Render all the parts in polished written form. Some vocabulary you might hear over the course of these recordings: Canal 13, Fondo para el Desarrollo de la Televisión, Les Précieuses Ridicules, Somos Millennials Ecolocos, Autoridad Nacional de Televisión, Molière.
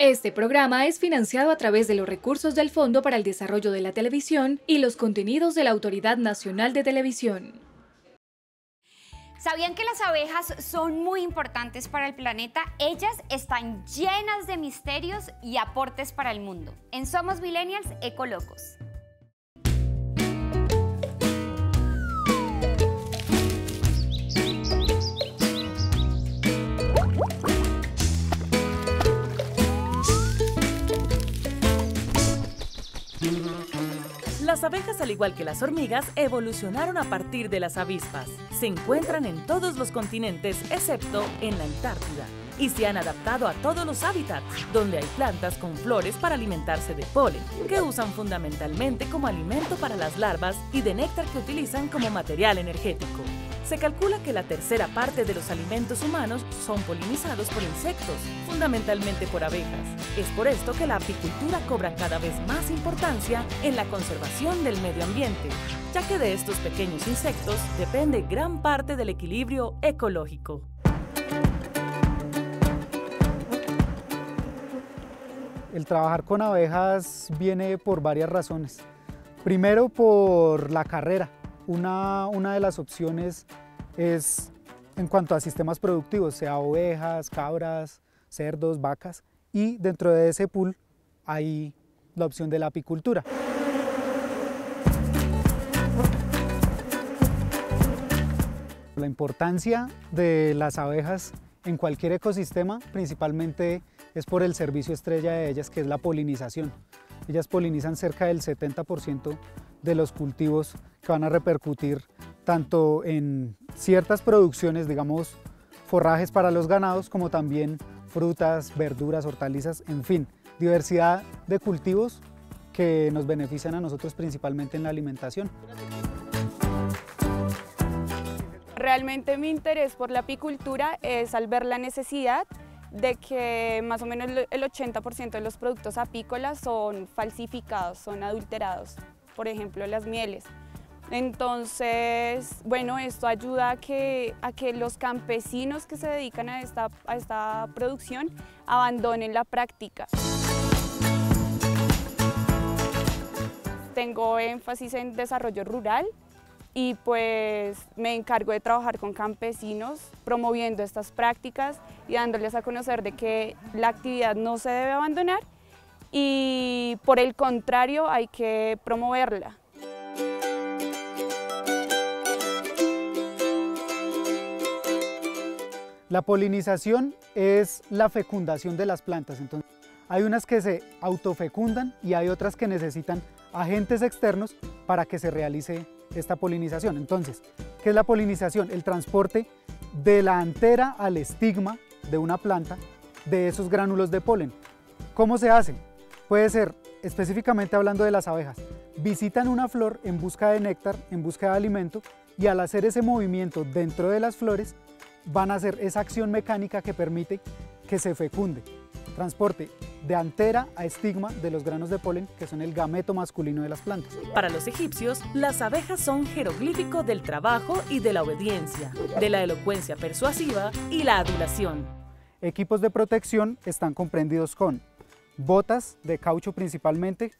Este programa es financiado a través de los recursos del Fondo para el Desarrollo de la Televisión y los contenidos de la Autoridad Nacional de Televisión. ¿Sabían que las abejas son muy importantes para el planeta? Ellas están llenas de misterios y aportes para el mundo. En Somos Millennials Ecolocos. Las abejas, al igual que las hormigas, evolucionaron a partir de las avispas. Se encuentran en todos los continentes, excepto en la Antártida, y se han adaptado a todos los hábitats, donde hay plantas con flores para alimentarse de polen, que usan fundamentalmente como alimento para las larvas y de néctar que utilizan como material energético. Se calcula que la tercera parte de los alimentos humanos son polinizados por insectos, fundamentalmente por abejas. Es por esto que la apicultura cobra cada vez más importancia en la conservación del medio ambiente, ya que de estos pequeños insectos depende gran parte del equilibrio ecológico. El trabajar con abejas viene por varias razones. Primero, por la carrera. Una de las opciones es en cuanto a sistemas productivos, sea ovejas, cabras, cerdos, vacas, y dentro de ese pool hay la opción de la apicultura. La importancia de las abejas en cualquier ecosistema principalmente es por el servicio estrella de ellas, que es la polinización. Ellas polinizan cerca del 70% de los cultivos que van a repercutir tanto en ciertas producciones, digamos, forrajes para los ganados, como también frutas, verduras, hortalizas, en fin, diversidad de cultivos que nos benefician a nosotros principalmente en la alimentación. Realmente mi interés por la apicultura es al ver la necesidad de que más o menos el 80% de los productos apícolas son falsificados, son adulterados. Por ejemplo, las mieles. Entonces, bueno, esto ayuda a que los campesinos que se dedican a esta producción abandonen la práctica. Tengo énfasis en desarrollo rural y pues me encargo de trabajar con campesinos promoviendo estas prácticas y dándoles a conocer de que la actividad no se debe abandonar y por el contrario hay que promoverla. La polinización es la fecundación de las plantas, entonces hay unas que se autofecundan y hay otras que necesitan agentes externos para que se realice esta polinización. Entonces, ¿qué es la polinización? El transporte de la antera al estigma de una planta de esos gránulos de polen. ¿Cómo se hace? Puede ser, específicamente hablando de las abejas, visitan una flor en busca de néctar, en busca de alimento, y al hacer ese movimiento dentro de las flores van a hacer esa acción mecánica que permite que se fecunde. Transporte de antera a estigma de los granos de polen, que son el gameto masculino de las plantas. Para los egipcios, las abejas son jeroglífico del trabajo y de la obediencia, de la elocuencia persuasiva y la adulación. Equipos de protección están comprendidos con botas de caucho principalmente,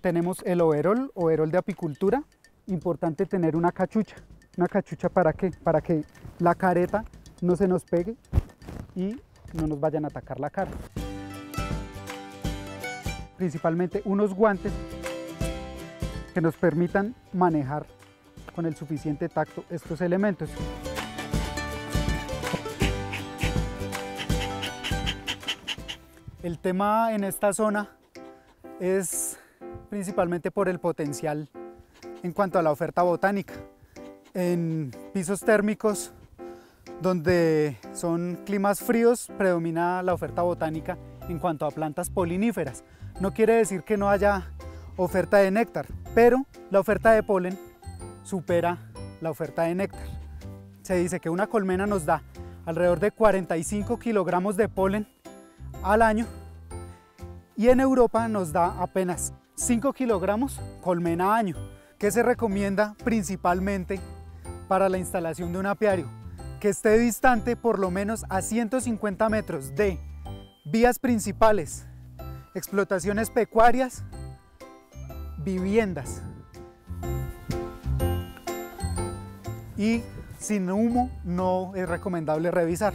tenemos el overol de apicultura, importante tener una cachucha para que la careta no se nos pegue y no nos vayan a atacar la cara. Principalmente unos guantes que nos permitan manejar con el suficiente tacto estos elementos. El tema en esta zona es principalmente por el potencial en cuanto a la oferta botánica. En pisos térmicos, donde son climas fríos, predomina la oferta botánica en cuanto a plantas poliníferas. No quiere decir que no haya oferta de néctar, pero la oferta de polen supera la oferta de néctar. Se dice que una colmena nos da alrededor de 45 kilogramos de polen al año y en Europa nos da apenas 5 kilogramos colmena año, que se recomienda principalmente para la instalación de un apiario, que esté distante por lo menos a 150 metros de vías principales, explotaciones pecuarias, viviendas. Y sin humo no es recomendable revisar.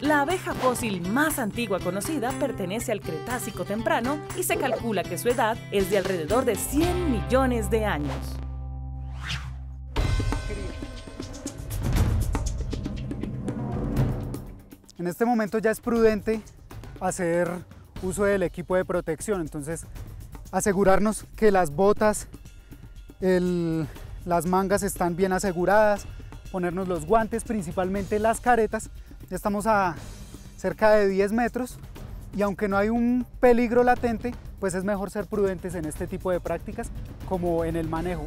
La abeja fósil más antigua conocida pertenece al Cretácico temprano y se calcula que su edad es de alrededor de 100 millones de años. En este momento ya es prudente hacer uso del equipo de protección, entonces asegurarnos que las botas, las mangas están bien aseguradas, ponernos los guantes, principalmente las caretas. Ya estamos a cerca de 10 metros y aunque no hay un peligro latente, pues es mejor ser prudentes en este tipo de prácticas como en el manejo.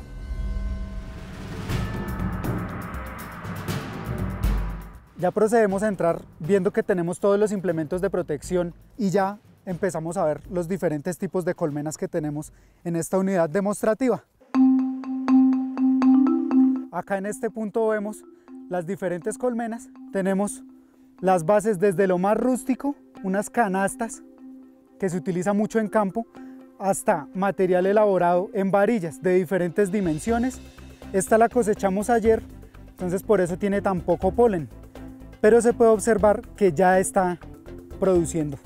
Ya procedemos a entrar viendo que tenemos todos los implementos de protección y ya empezamos a ver los diferentes tipos de colmenas que tenemos en esta unidad demostrativa. Acá en este punto vemos las diferentes colmenas. Tenemos las bases desde lo más rústico, unas canastas que se utiliza mucho en campo, hasta material elaborado en varillas de diferentes dimensiones. Esta la cosechamos ayer, entonces por eso tiene tan poco polen, pero se puede observar que ya está produciendo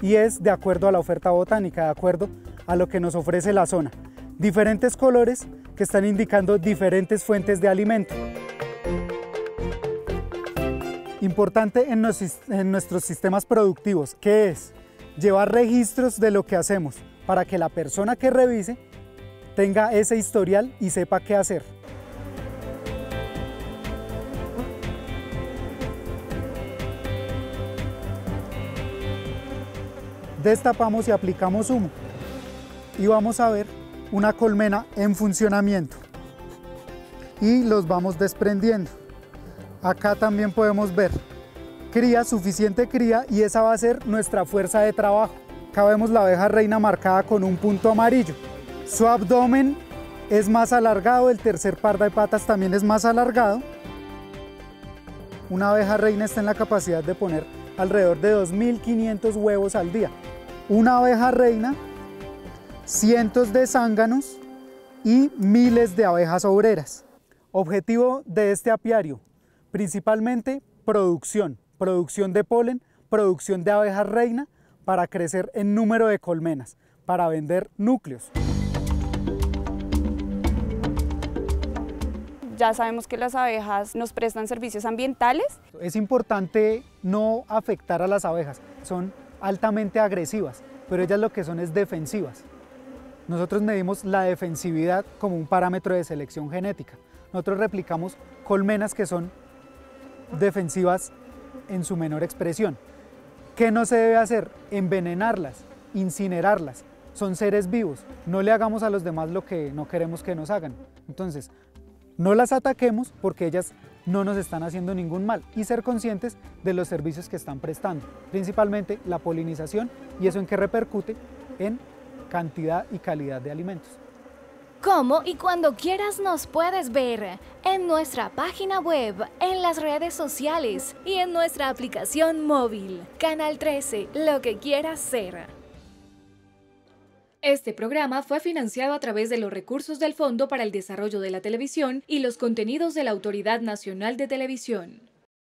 y es de acuerdo a la oferta botánica, de acuerdo a lo que nos ofrece la zona. Diferentes colores que están indicando diferentes fuentes de alimento. Importante en nuestros sistemas productivos, que es llevar registros de lo que hacemos para que la persona que revise tenga ese historial y sepa qué hacer. Destapamos y aplicamos humo y vamos a ver una colmena en funcionamiento y los vamos desprendiendo. Acá también podemos ver cría, suficiente cría, y esa va a ser nuestra fuerza de trabajo. Acá vemos la abeja reina marcada con un punto amarillo. Su abdomen es más alargado, el tercer par de patas también es más alargado. Una abeja reina está en la capacidad de poner alrededor de 2.500 huevos al día. Una abeja reina, cientos de zánganos y miles de abejas obreras. Objetivo de este apiario: principalmente producción de polen, producción de abejas reina para crecer en número de colmenas, para vender núcleos. Ya sabemos que las abejas nos prestan servicios ambientales. Es importante no afectar a las abejas, son altamente agresivas, pero ellas lo que son es defensivas. Nosotros medimos la defensividad como un parámetro de selección genética. Nosotros replicamos colmenas que son defensivas en su menor expresión. ¿Qué no se debe hacer? Envenenarlas, incinerarlas. Son seres vivos, no le hagamos a los demás lo que no queremos que nos hagan. Entonces, no las ataquemos porque ellas no nos están haciendo ningún mal, y ser conscientes de los servicios que están prestando, principalmente la polinización, y eso en qué repercute en cantidad y calidad de alimentos. Como y cuando quieras nos puedes ver en nuestra página web, en las redes sociales y en nuestra aplicación móvil. Canal 13, lo que quieras ser. Este programa fue financiado a través de los recursos del Fondo para el Desarrollo de la Televisión y los contenidos de la Autoridad Nacional de Televisión.